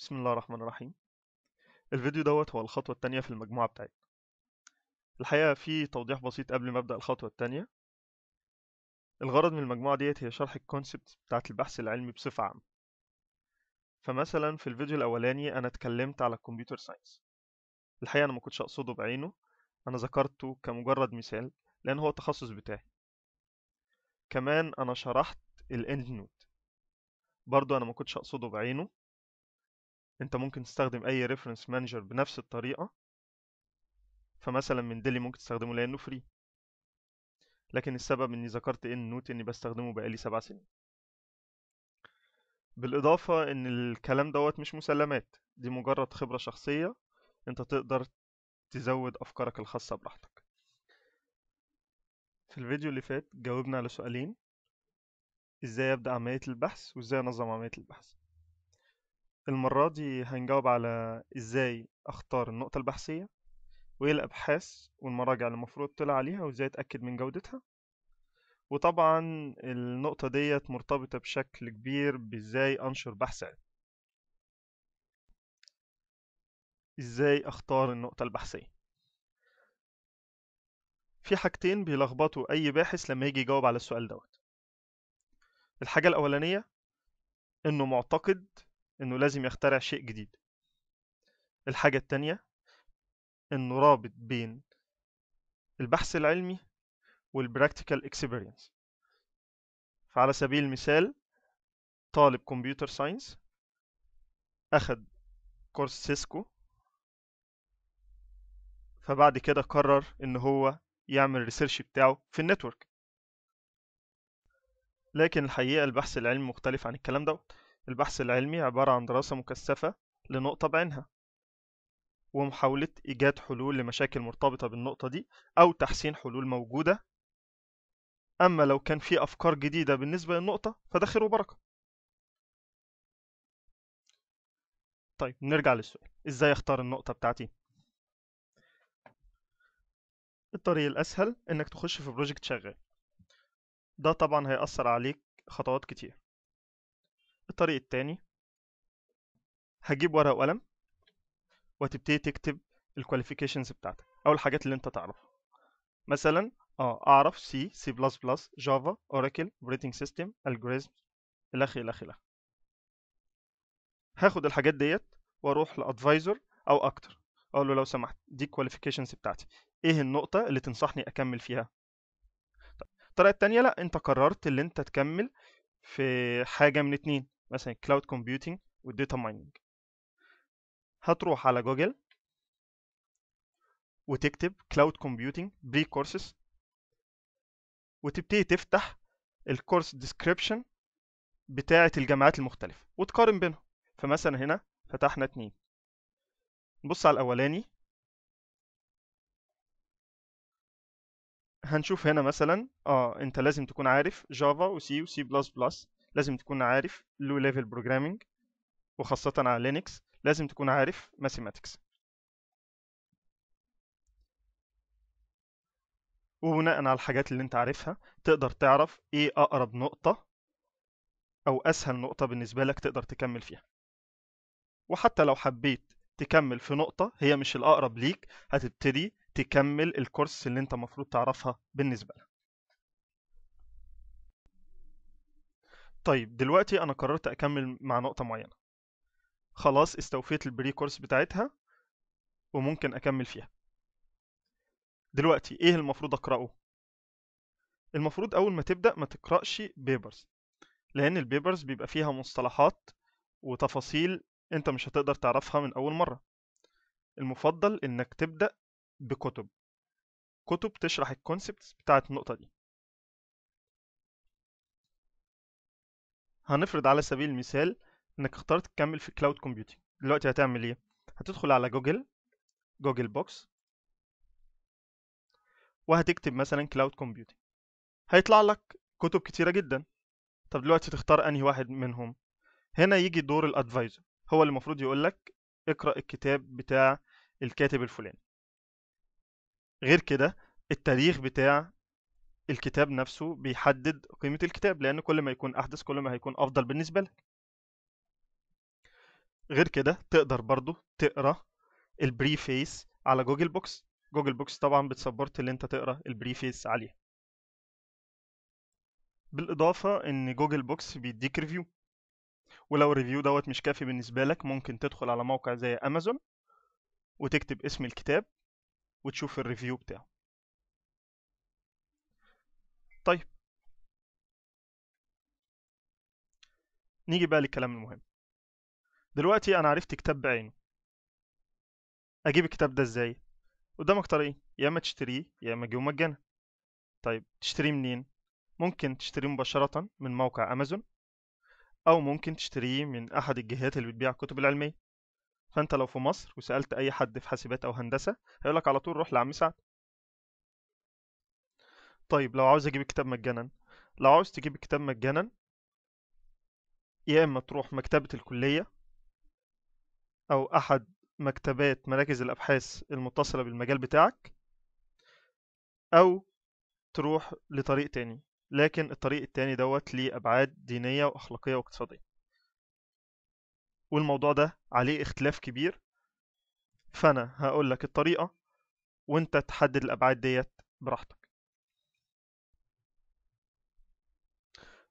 بسم الله الرحمن الرحيم. الفيديو دوت هو الخطوة التانية في المجموعة بتاعتنا. الحقيقة في توضيح بسيط قبل ما أبدأ الخطوة التانية. الغرض من المجموعة ديت هي شرح الكونسبت بتاعت البحث العلمي بصفة عامة. فمثلا في الفيديو الأولاني أنا اتكلمت على الكمبيوتر ساينس. الحقيقة أنا ما كنتش أقصده بعينه، أنا ذكرته كمجرد مثال لأن هو التخصص بتاعي. كمان أنا شرحت الإند نود، برضو أنا ما كنتش أقصده بعينه. انت ممكن تستخدم اي ريفرنس مانجر بنفس الطريقه، فمثلا من ديلي ممكن تستخدمه لانه فري، لكن السبب اني ذكرت ان نوت اني بستخدمه بقالي 7 سنين. بالاضافه ان الكلام دوت مش مسلمات، دي مجرد خبره شخصيه، انت تقدر تزود افكارك الخاصه براحتك. في الفيديو اللي فات جاوبنا على سؤالين: ازاي ابدا عمليه البحث، وازاي انظم عمليه البحث. المرة دي هنجاوب على ازاي اختار النقطة البحثية وايه الابحاث والمراجع اللي المفروض اطلع عليها وازاي اتأكد من جودتها. وطبعا النقطة ديت مرتبطة بشكل كبير بازاي انشر بحث علمي. ازاي اختار النقطة البحثية؟ في حاجتين بيلخبطوا اي باحث لما يجي يجاوب على السؤال دوت. الحاجة الاولانية انه معتقد انه لازم يخترع شيء جديد. الحاجة التانية انه رابط بين البحث العلمي والبراكتيكال اكسبيرينس. فعلى سبيل المثال طالب كمبيوتر ساينس اخد كورس سيسكو، فبعد كده قرر ان هو يعمل ريسيرش بتاعه في النتورك. لكن الحقيقة البحث العلمي مختلف عن الكلام ده. البحث العلمي عبارة عن دراسة مكثفة لنقطة بعينها ومحاولة إيجاد حلول لمشاكل مرتبطة بالنقطة دي أو تحسين حلول موجودة. أما لو كان في أفكار جديدة بالنسبة للنقطة فده خير وبركة. طيب نرجع للسؤال: إزاي أختار النقطة بتاعتي؟ الطريق الأسهل إنك تخش في بروجكت شغال، ده طبعا هيأثر عليك خطوات كتير. الطريق التاني هتجيب ورقة وقلم وتبتدي تكتب الكواليفيكيشنز بتاعتك أو الحاجات اللي أنت تعرفها. مثلا أعرف C++، جافا، أوراكل، أوبريتنج سيستم، ألجوريزم، إلى آخره. هاخد الحاجات ديت وأروح لأدفايزر أو أكتر أقول له لو سمحت دي الكواليفيكيشنز بتاعتي، إيه النقطة اللي تنصحني أكمل فيها؟ الطريقة التانية لأ، أنت قررت اللي أنت تكمل في حاجة من اتنين، مثلا كلاود كومبيوتينج والديتا مايننج. هتروح على جوجل وتكتب كلاود كومبيوتينج بري كورسز وتبتدي تفتح الكورس ديسكريبشن بتاعة الجامعات المختلفة وتقارن بينهم. فمثلا هنا فتحنا 2، نبص على الأولاني هنشوف هنا مثلا انت لازم تكون عارف جافا وسي وسي بلس بلس، لازم تكون عارف لو ليفل بروجرامينج وخاصة على لينكس، لازم تكون عارف ماثيماتكس. وبناء على الحاجات اللي انت عارفها تقدر تعرف ايه اقرب نقطة او اسهل نقطة بالنسبة لك تقدر تكمل فيها. وحتى لو حبيت تكمل في نقطة هي مش الاقرب ليك، هتبتدي تكمل الكورس اللي انت مفروض تعرفها بالنسبة لك. طيب دلوقتي انا قررت اكمل مع نقطة معينة، خلاص استوفيت البري كورس بتاعتها وممكن اكمل فيها. دلوقتي ايه المفروض اقرأه؟ المفروض اول ما تبدأ ما تقرأش بيبرز، لان البيبرز بيبقى فيها مصطلحات وتفاصيل انت مش هتقدر تعرفها من اول مرة. المفضل انك تبدأ بكتب تشرح الكونسبتس بتاعت النقطة دي. هنفرض على سبيل المثال انك اخترت تكمل في كلاود كومبيوتينج. دلوقتي هتعمل ايه؟ هتدخل على جوجل بوكس وهتكتب مثلا كلاود كومبيوتينج، هيطلع لك كتب كتيرة جدا. طب دلوقتي تختار انهي واحد منهم؟ هنا يجي دور الادفايزر، هو اللي المفروض يقولك اقرأ الكتاب بتاع الكاتب الفلاني، غير كده التاريخ بتاع الكتاب نفسه بيحدد قيمة الكتاب، لأن كل ما يكون أحدث كل ما هيكون أفضل بالنسبة لك. غير كده تقدر برضو تقرا البريفيس على جوجل بوكس. جوجل بوكس طبعا بتسبورت اللي انت تقرا البريفيس عليه. بالاضافه ان جوجل بوكس بيديك ريفيو، ولو الريفيو دوت مش كافي بالنسبه لك ممكن تدخل على موقع زي امازون وتكتب اسم الكتاب وتشوف الريفيو بتاعه. طيب نيجي بقى للكلام المهم. دلوقتي انا عرفت كتاب بعينه، اجيب الكتاب ده ازاي؟ قدامك طريقين، يا اما تشتريه يا اما تجيبه مجانا. طيب تشتريه منين؟ ممكن تشتريه مباشره من موقع امازون، او ممكن تشتريه من احد الجهات اللي بتبيع الكتب العلميه. فانت لو في مصر وسالت اي حد في حاسبات او هندسه هيقولك على طول روح لعم سعد. طيب لو عاوز اجيب الكتاب مجانا، لو عاوز تجيب الكتاب مجانا يا اما تروح مكتبه الكليه او احد مكتبات مراكز الابحاث المتصله بالمجال بتاعك، او تروح لطريق تاني، لكن الطريق التاني دوت ليه ابعاد دينيه واخلاقيه واقتصاديه، والموضوع ده عليه اختلاف كبير. فانا هقول لك الطريقه وانت تحدد الابعاد ديت براحتك.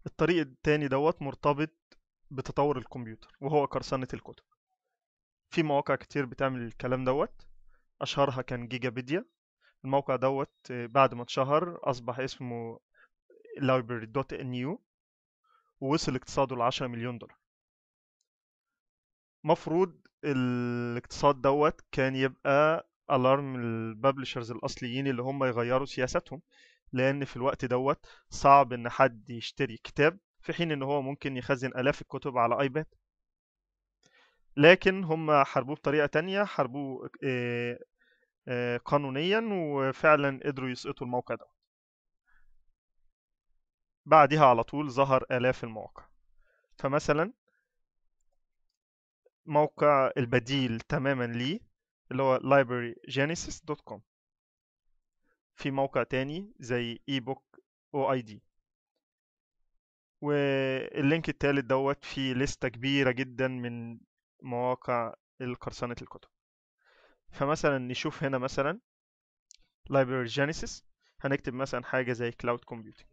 الطريق التاني دوت مرتبط بتطور الكمبيوتر وهو قرصنه الكتب. في مواقع كتير بتعمل الكلام دوت، اشهرها كان جيجابيديا. الموقع دوت بعد ما اتشهر اصبح اسمه library.nu، ووصل اقتصاده ل10 مليون دولار. مفروض الاقتصاد دوت كان يبقى الارم الببلشرز الاصليين اللي هم يغيروا سياستهم، لان في الوقت دوت صعب ان حد يشتري كتاب في حين ان هو ممكن يخزن الاف الكتب على ايباد. لكن هم حاربوه بطريقة تانية، حاربوه قانونيا، وفعلا قدروا يسقطوا الموقع ده. بعدها على طول ظهر آلاف المواقع. فمثلا موقع البديل تماما ليه اللي هو library-genesis.com. في موقع تاني زي ebook.oid. واللينك التالت دوت فيه لستة كبيرة جدا من مواقع القرصنة الكتب. فمثلا نشوف هنا مثلا library genesis، هنكتب مثلا حاجة زي cloud computing.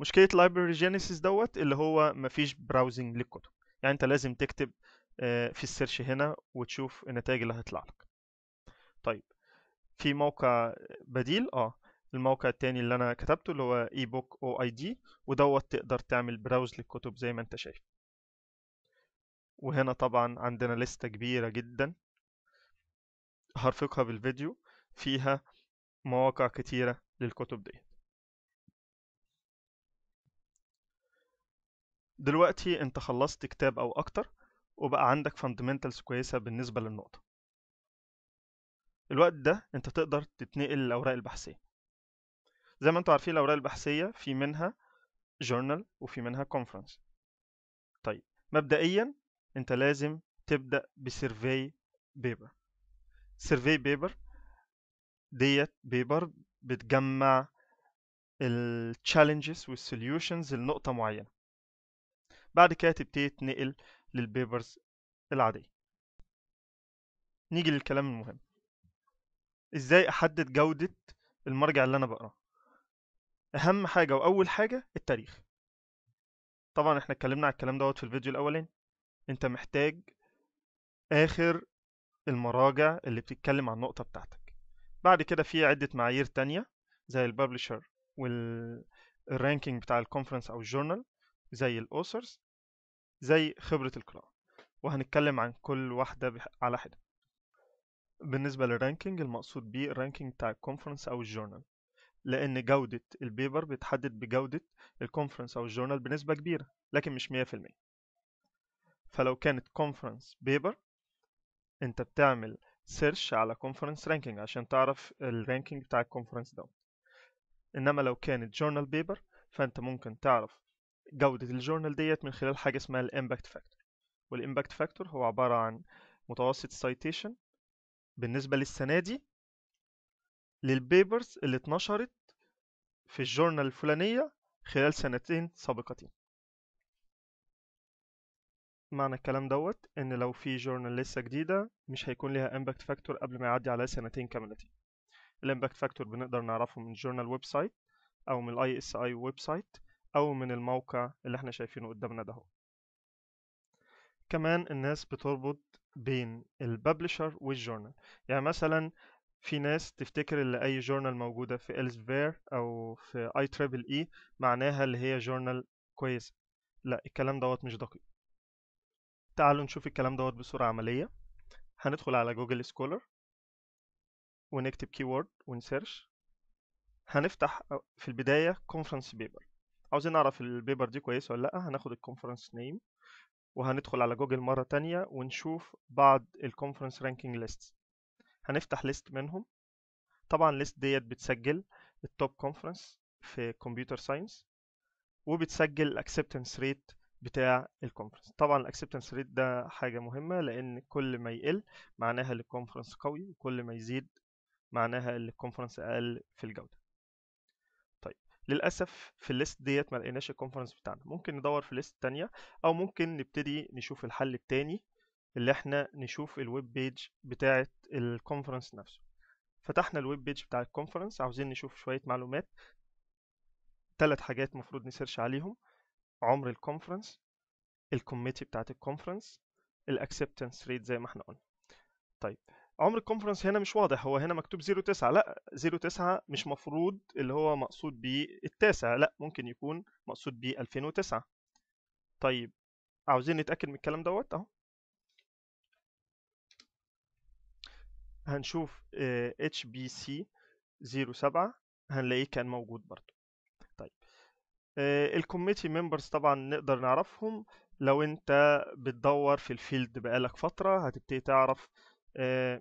مشكلة library genesis دوت اللي هو مفيش براوزنج للكتب، يعني انت لازم تكتب في السيرش هنا وتشوف النتائج اللي هتطلع لك. طيب في موقع بديل الموقع التاني اللي انا كتبته اللي هو ebook.oid، ودوت تقدر تعمل براوز للكتب زي ما انت شايف. وهنا طبعا عندنا لستة كبيرة جدا هرفقها بالفيديو فيها مواقع كتيرة للكتب دي. دلوقتي انت خلصت كتاب او اكتر وبقى عندك fundamentals كويسة بالنسبة للنقطة. الوقت ده انت تقدر تتنقل للأوراق البحثية. زي ما انتوا عارفين الأوراق البحثية في منها جورنال وفي منها كونفرنس. طيب مبدئيا انت لازم تبدأ بسيرفي بيبر. سيرفي بيبر ديت بيبر بتجمع التشالنجز والسوليوشنز لنقطة معينة. بعد كده تبتدي تنقل للبيبرز العادية. نيجي للكلام المهم، ازاي احدد جودة المرجع اللي انا بقراه؟ اهم حاجه واول حاجه التاريخ. طبعا احنا اتكلمنا على الكلام دوت في الفيديو الاولاني. انت محتاج اخر المراجع اللي بتتكلم عن النقطه بتاعتك. بعد كده في عده معايير تانية زي الببلشر والرانكينج بتاع الكونفرنس او الجورنال، زي الاوثرز، زي خبره القراءه، وهنتكلم عن كل واحده على حده. بالنسبه للرانكينج المقصود بيه الرانكينج بتاع الكونفرنس او الجورنال، لأن جودة البيبر بتحدد بجودة الكونفرنس أو الجورنال بنسبة كبيرة، لكن مش 100%. فلو كانت كونفرنس بيبر أنت بتعمل سيرش على كونفرنس رانكينج عشان تعرف الرانكينج بتاع الكونفرنس ده. إنما لو كانت جورنال بيبر فأنت ممكن تعرف جودة الجورنال ديت من خلال حاجة اسمها الامباكت فاكتور. والامباكت فاكتور هو عبارة عن متوسط سايتيشن بالنسبة للسنة دي للبيبرز اللي اتنشرت في الجورنال الفلانية خلال سنتين سابقتين. معنى الكلام دوت ان لو في جورنال لسه جديده مش هيكون ليها امباكت فاكتور قبل ما يعدي عليها سنتين كاملتين. الامباكت فاكتور بنقدر نعرفه من الجورنال ويب سايت او من الاي اس اي ويب سايت او من الموقع اللي احنا شايفينه قدامنا ده اهو. كمان الناس بتربط بين الببلشر والجورنال، يعني مثلا في ناس تفتكر ان اي جورنال موجوده في الزفير او في اي تريبل اي معناها اللي هي جورنال كويسه. لا، الكلام دوت مش دقيق. تعالوا نشوف الكلام دوت بصوره عمليه. هندخل على جوجل سكولر ونكتب كيورد ونسيرش. هنفتح في البدايه كونفرنس بيبر، عاوزين نعرف البيبر دي كويسه ولا لا. هناخد الكونفرنس نيم وهندخل على جوجل مره تانية ونشوف بعض الكونفرنس رانكينج ليست. هنفتح ليست منهم. طبعا ليست ديت بتسجل التوب كونفرنس في كمبيوتر ساينس وبتسجل الاكسبتنس ريت بتاع الكونفرنس. طبعا الاكسبتنس ريت ده حاجه مهمه لان كل ما يقل معناها ان الكونفرنس قوي وكل ما يزيد معناها ان الكونفرنس اقل في الجوده. طيب للاسف في الليست ديت ما لقيناش الكونفرنس بتاعنا. ممكن ندور في ليست تانية او ممكن نبتدي نشوف الحل التاني اللي احنا نشوف الويب بيج بتاعه الكونفرنس نفسه. فتحنا الويب بيج بتاع الكونفرنس، عاوزين نشوف شويه معلومات. 3 حاجات مفروض نسيرش عليهم: عمر الكونفرنس، الكوميتي بتاعت الكونفرنس، الاكسبتنس ريت زي ما احنا قلنا. طيب عمر الكونفرنس هنا مش واضح، هو هنا مكتوب 09. لا، 09 مش مفروض اللي هو مقصود بيه التاسع، لا ممكن يكون مقصود بيه 2009. طيب عاوزين نتاكد من الكلام دوت اهو. هنشوف HBC 07 هنلاقيه كان موجود برضه. طيب الكوميتي ممبرز طبعا نقدر نعرفهم. لو انت بتدور في الفيلد بقالك فترة هتبتدي تعرف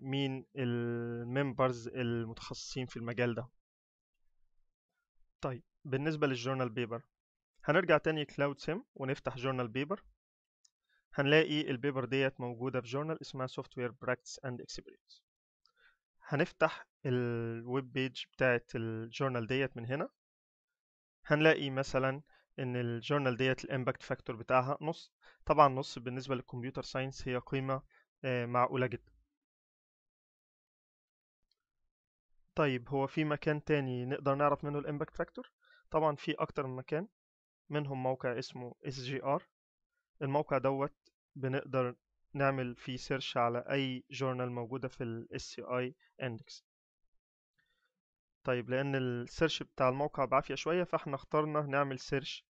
مين الممبرز المتخصصين في المجال ده. طيب بالنسبة للجورنال بيبر هنرجع تاني كلاود سيم ونفتح جورنال بيبر. هنلاقي البيبر ديت موجودة في جورنال اسمها Software Practice and Experience. هنفتح الويب بيج بتاعت الجورنال ديت من هنا. هنلاقي مثلا ان الجورنال ديت الامباكت فاكتور بتاعها نص. طبعا نص بالنسبة للكمبيوتر ساينس هي قيمة معقولة جدا. طيب هو في مكان تاني نقدر نعرف منه الامباكت فاكتور؟ طبعا في اكتر من مكان، منهم موقع اسمه SJR. الموقع دوت بنقدر نعمل فيه سيرش على اي جورنال موجوده في ال SCI Index. طيب لان السيرش بتاع الموقع بعافيه شويه فاحنا اخترنا نعمل سيرش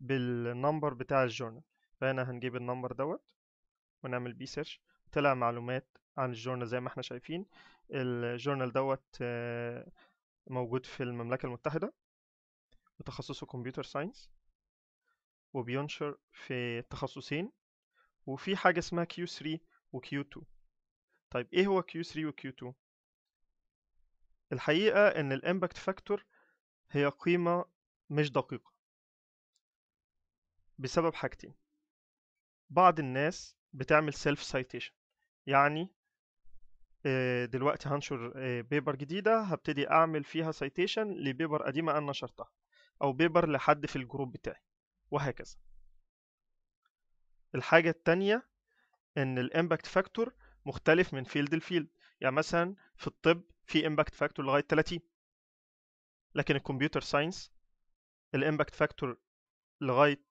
بالنمبر بتاع الجورنال، فهنا هنجيب النمبر دوت ونعمل بيه سيرش. طلع معلومات عن الجورنال زي ما احنا شايفين. الجورنال دوت موجود في المملكه المتحده وتخصصه كمبيوتر ساينس وبينشر في تخصصين، وفي حاجة اسمها Q3 وQ2. طيب ايه هو Q3 وQ2؟ الحقيقة ان الامباكت فاكتور هي قيمة مش دقيقة بسبب حاجتين. بعض الناس بتعمل سيلف سايتيشن، يعني دلوقتي هنشر بيبر جديدة هبتدي اعمل فيها سايتيشن لبيبر قديمة انا نشرتها او بيبر لحد في الجروب بتاعي وهكذا. الحاجة التانية ان الامباكت فاكتور مختلف من فيلد لفيلد، يعني مثلا في الطب في امباكت فاكتور لغاية 30، لكن الكمبيوتر ساينس الامباكت فاكتور لغاية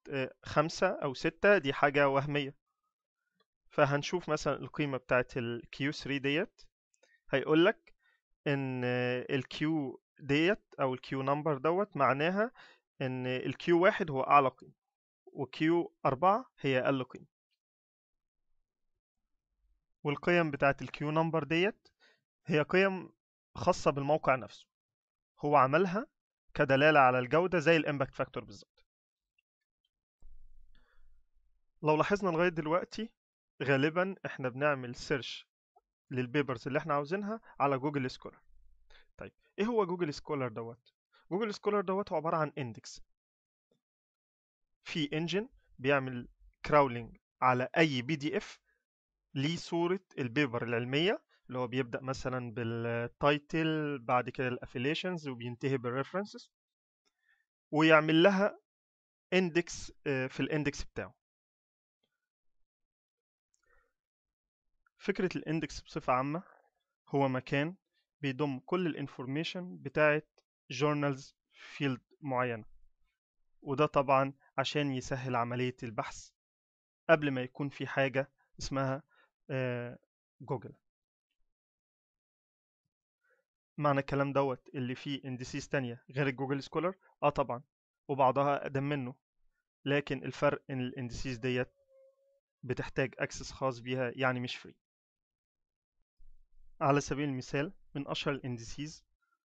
5 أو 6 دي حاجة وهمية. فهنشوف مثلا القيمة بتاعت ال Q3 ديت، هيقولك ان ال Q ديت او ال Q نمبر دوت معناها ان ال Q1 هو اعلى قيمة وQ4 هي اقل قيمة. والقيم بتاعت ال Q نمبر ديت هي قيم خاصة بالموقع نفسه، هو عملها كدلالة على الجودة زي الامباكت فاكتور بالظبط. لو لاحظنا لغاية دلوقتي غالبا احنا بنعمل سيرش للبيبرز اللي احنا عاوزينها على جوجل سكولر. طيب ايه هو جوجل سكولر دوت؟ جوجل سكولر دوت هو عبارة عن اندكس، في انجن بيعمل كراولينج على اي PDF ليه صورة البيبر العلمية، اللي هو بيبدأ مثلا بالتايتل بعد كده الافيليشنز وبينتهي بالريفرنسز. ويعمل لها اندكس في الاندكس بتاعه. فكرة الاندكس بصفة عامة هو مكان بيضم كل الانفورميشن بتاعت جورنالز فيلد معينة، وده طبعا عشان يسهل عملية البحث قبل ما يكون في حاجة اسمها جوجل. معنى الكلام دوت اللي فيه اندسيس تانية غير الجوجل سكولر؟ طبعا، وبعضها اقدم منه، لكن الفرق ان الاندسيس ديت بتحتاج اكسس خاص بيها، يعني مش فري. على سبيل المثال من اشهر الاندسيس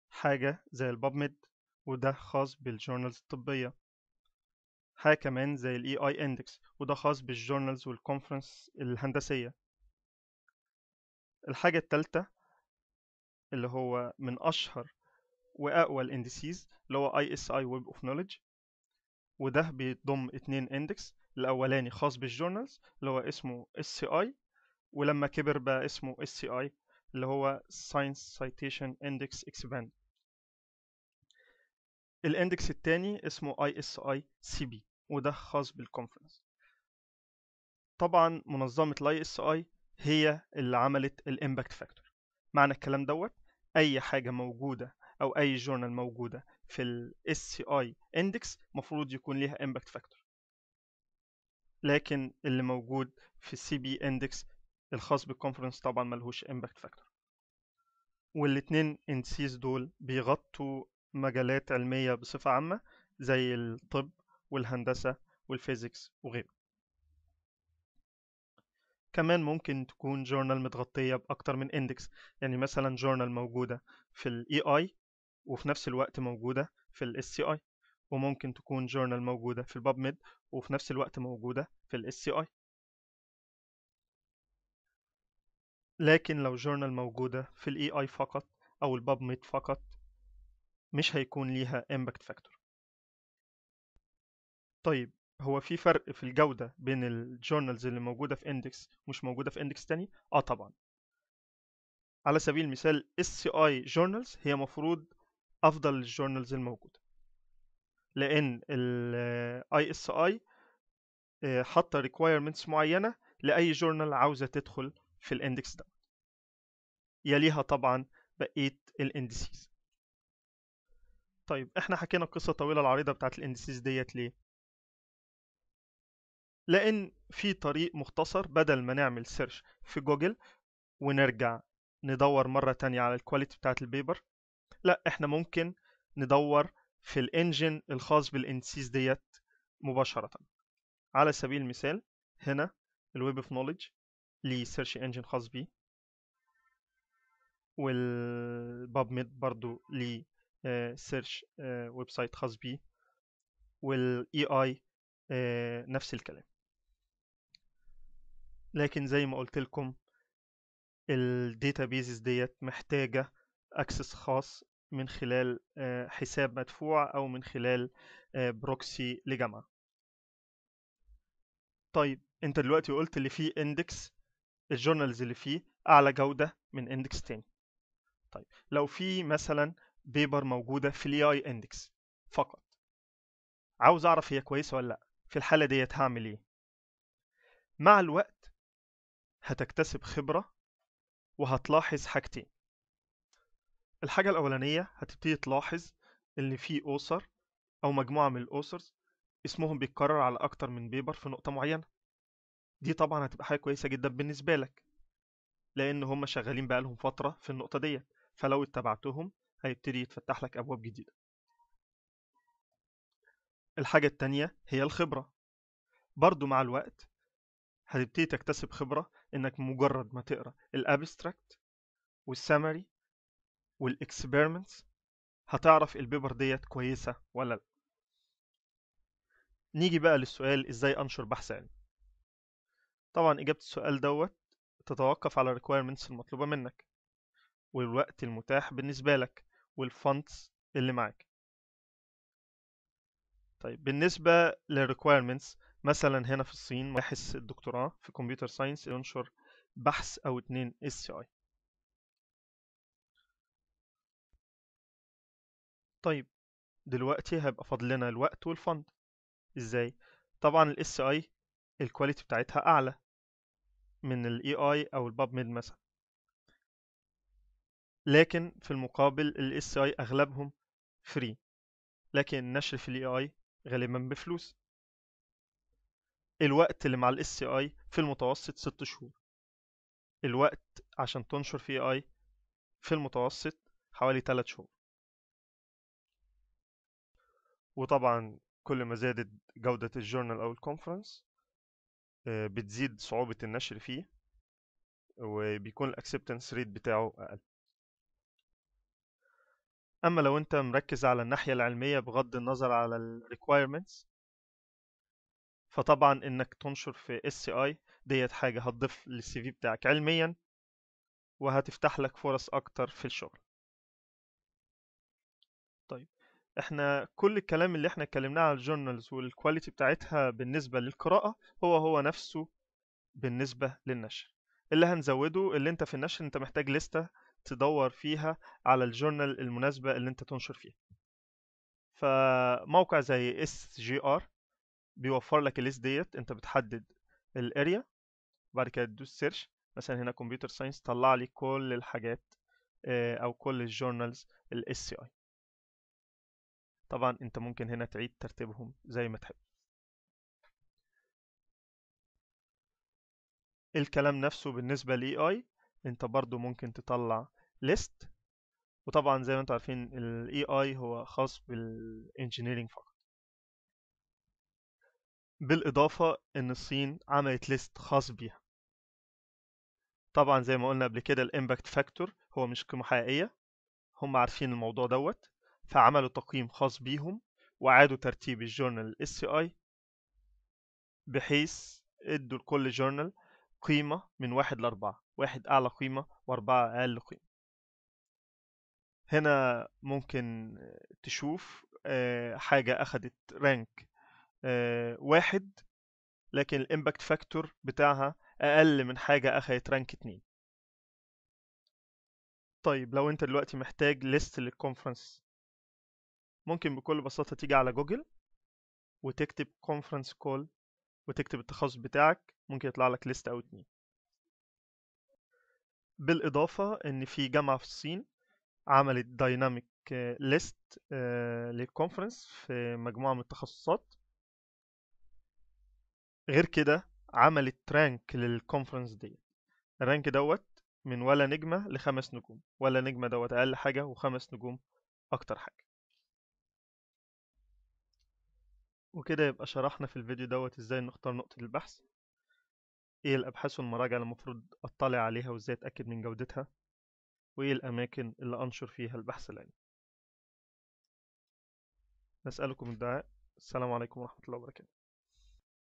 حاجة زي البابميد، وده خاص بالجورنالز الطبية. حاجة كمان زي الاي اي اندكس، وده خاص بالجورنالز والكونفرنس الهندسية. الحاجة الثالثة اللي هو من اشهر واقوى الاندسيس اللي هو ISI Web of Knowledge، وده بيضم 2 اندكس. الاولاني خاص بالجورنالز اللي هو اسمه SCI، ولما كبر بقى اسمه SCI اللي هو Science Citation Index Expand. الاندكس الثاني اسمه ISI CB، وده خاص بالكونفرنس. طبعا منظمة ISI هي اللي عملت الامباكت فاكتور. معنى الكلام دوت اي حاجة موجودة او اي جورنال موجودة في ال SCI Index مفروض يكون ليها impact factor، لكن اللي موجود في ال CB Index الخاص بالكونفرنس طبعا ملهوش impact factor. والاتنين indices دول بيغطوا مجالات علمية بصفة عامة زي الطب والهندسة والفيزيكس وغيره. كمان ممكن تكون جورنال متغطية بأكتر من اندكس، يعني مثلا جورنال موجودة في ال EI وفي نفس الوقت موجودة في ال SCI، وممكن تكون جورنال موجودة في البابميد وفي نفس الوقت موجودة في ال SCI. لكن لو جورنال موجودة في ال EI فقط أو البابميد فقط مش هيكون ليها impact factor. طيب هو في فرق في الجودة بين الجورنالز اللي موجودة في اندكس مش موجودة في اندكس تاني؟ طبعا. على سبيل المثال SCI جورنالز هي مفروض أفضل الجورنالز الموجودة، لأن ال ISI حاطة requirements معينة لأي جورنال عاوزة تدخل في الاندكس ده. يليها طبعا بقية الاندسيز. طيب احنا حكينا قصة طويلة العريضة بتاعت الاندسيز ديت ليه؟ لأن في طريق مختصر، بدل ما نعمل سيرش في جوجل ونرجع ندور مرة تانية على الكواليتي بتاعت البيبر، لا احنا ممكن ندور في الانجن الخاص بالاندسيس ديت مباشرة. على سبيل المثال هنا الويب اوف نوليدج ليه سيرش انجن خاص بيه، والبابميد برضو ليه سيرش ويب سايت خاص بيه، والاي اي نفس الكلام. لكن زي ما قلت لكم الداتابيز ديت محتاجة اكسس خاص من خلال حساب مدفوع او من خلال بروكسي لجامعة. طيب انت دلوقتي قلت اللي فيه اندكس الجورنالز اللي فيه اعلى جودة من اندكس تاني. طيب لو في مثلا بيبر موجودة في الاي اي اندكس فقط، عاوز اعرف هي كويسة ولا لا، في الحالة ديت هعمل ايه؟ مع الوقت هتكتسب خبرة وهتلاحظ حاجتين. الحاجة الأولانية هتبتدي تلاحظ إن في أوسر أو مجموعة من الأوسرز اسمهم بيتكرر على أكتر من بيبر في نقطة معينة. دي طبعا هتبقى حاجة كويسة جدا بالنسبة لك، لأن هم شغالين بقالهم فترة في النقطة ديت، فلو اتبعتهم هيبتدي يتفتح لك أبواب جديدة. الحاجة التانية هي الخبرة، برضو مع الوقت هتبتدي تكتسب خبرة إنك مجرد ما تقرأ الابستراكت والسامري والاكسبيرمنتس هتعرف البيبر ديت كويسة ولا لا. نيجي بقى للسؤال إزاي أنشر بحث علمي. طبعا إجابة السؤال دوت تتوقف على الريكويرمنتس المطلوبة منك والوقت المتاح بالنسبة لك والفونتس اللي معاك. طيب بالنسبة للريكويرمنتس، مثلا هنا في الصين باحث الدكتوراه في كمبيوتر ساينس ينشر بحث أو 2 SCI. طيب دلوقتي هيبقى فاضل لنا الوقت والفند. ازاي؟ طبعا ال SCI الكواليتي بتاعتها اعلى من ال EI او الباب ميد مثلا، لكن في المقابل ال SCI اغلبهم فري، لكن النشر في ال EI غالبا بفلوس. الوقت اللي مع ال SCI في المتوسط 6 شهور، الوقت عشان تنشر في EI في المتوسط حوالي 3 شهور. وطبعا كل ما زادت جودة الجورنال أو الكونفرنس بتزيد صعوبة النشر فيه، وبيكون الأكسبتنس ريت بتاعه أقل. أما لو أنت مركز على الناحية العلمية بغض النظر على ال requirements، فطبعا إنك تنشر في SCI ديت حاجة هتضيف للسي في بتاعك علميا، وهتفتح لك فرص أكتر في الشغل. طيب، احنا كل الكلام اللي احنا اتكلمناه على الجورنالز والكواليتي بتاعتها بالنسبة للقراءة هو نفسه بالنسبة للنشر. اللي هنزوده اللي انت في النشر انت محتاج لستة تدور فيها على الجورنال المناسبة اللي انت تنشر فيها. فموقع زي SJR بيوفر لك الليست ديت. انت بتحدد الاريا، بعد كده تدوس سيرش، مثلا هنا كمبيوتر ساينس، طلع لي كل الحاجات او كل الجورنالز SCI. طبعا انت ممكن هنا تعيد ترتيبهم زي ما تحب. الكلام نفسه بالنسبة ل EI انت برضو ممكن تطلع list، وطبعا زي ما انتوا عارفين ال EI هو خاص بالانجينيرينج فقط. بالاضافة ان الصين عملت list خاص بيها. طبعا زي ما قلنا قبل كده الامباكت فاكتور هو مش قيمة حقيقية، هم عارفين الموضوع دوت، فعملوا تقييم خاص بيهم وعادوا ترتيب الجورنال SCI بحيث ادوا لكل جورنال قيمة من 1 ل 4، 1 أعلى قيمة و4 أقل قيمة. هنا ممكن تشوف حاجة أخدت رانك 1، لكن الامباكت فاكتور بتاعها أقل من حاجة أخدت رانك 2. طيب، لو أنت دلوقتي محتاج ليست للكونفرنس، ممكن بكل بساطة تيجي على جوجل وتكتب conference call وتكتب التخصص بتاعك، ممكن يطلع لك ليست أو 2. بالإضافة إن في جامعة في الصين عملت dynamic list للconference في مجموعة من التخصصات. غير كده عملت rank للconference دي، الرانك دوت من ولا نجمة ل5 نجوم، ولا نجمة دوت أقل حاجة و5 نجوم أكتر حاجة. وكده يبقى شرحنا في الفيديو دوت ازاي نختار نقطة البحث، ايه الابحاث والمراجع اللي المفروض اطلع عليها وازاي اتأكد من جودتها، وايه الاماكن اللي انشر فيها البحث العلمي. نسألكم الدعاء. السلام عليكم ورحمة الله وبركاته.